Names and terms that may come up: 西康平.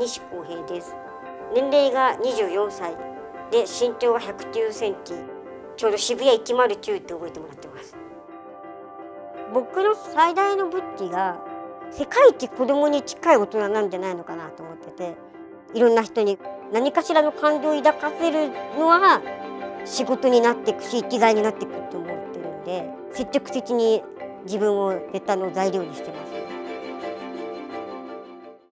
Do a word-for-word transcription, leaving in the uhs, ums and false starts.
西康平です。年齢がにじゅうよんさいで身長がひゃくきゅうセンチ、ちょうど渋谷いちまるきゅうって覚えてもらってます。僕の最大の武器が世界一子供に近い大人なんじゃないのかなと思ってて、いろんな人に何かしらの感情を抱かせるのは仕事になっていくし生きがいになっていくと思ってるんで、積極的に自分をネタの材料にしてます。